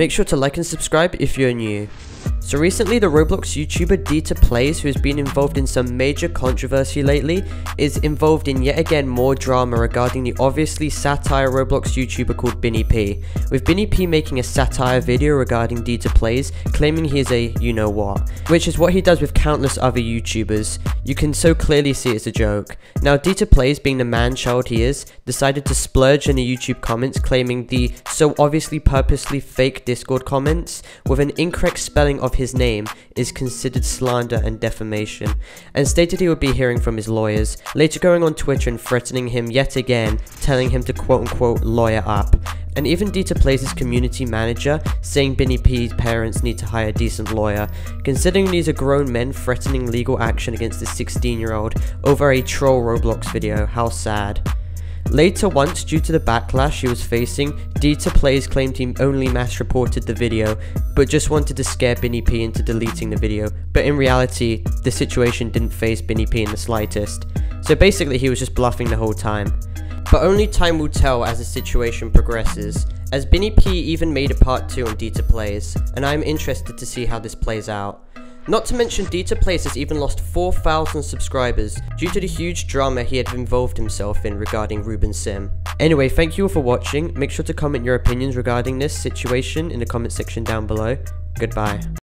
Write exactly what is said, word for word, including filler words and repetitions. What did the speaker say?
Make sure to like and subscribe if you're new. So recently, the Roblox YouTuber DeeterPlays, who has been involved in some major controversy lately, is involved in yet again more drama regarding the obviously satire Roblox YouTuber called BinnieP, with BinnieP making a satire video regarding DeeterPlays, claiming he is a you-know-what, which is what he does with countless other YouTubers. You can so clearly see it's a joke. Now, DeeterPlays, being the man-child he is, decided to splurge in the YouTube comments, claiming the so obviously purposely fake Discord comments with an incorrect spelling of his name is considered slander and defamation, and stated he would be hearing from his lawyers, later going on Twitter and threatening him yet again, telling him to quote-unquote lawyer up, and even DeeterPlays' community manager saying BinnieP's parents need to hire a decent lawyer, considering these are grown men threatening legal action against a sixteen year old over a troll Roblox video. How sad. Later, once due to the backlash he was facing, DeeterPlays claimed he only mass reported the video, but just wanted to scare BinnieP into deleting the video, but in reality, the situation didn't faze BinnieP in the slightest. So basically he was just bluffing the whole time. But only time will tell as the situation progresses, as BinnieP even made a part two on DeeterPlays, and I am interested to see how this plays out. Not to mention, DeeterPlays has even lost four thousand subscribers due to the huge drama he had involved himself in regarding Ruben Sim. Anyway, thank you all for watching. Make sure to comment your opinions regarding this situation in the comment section down below. Goodbye.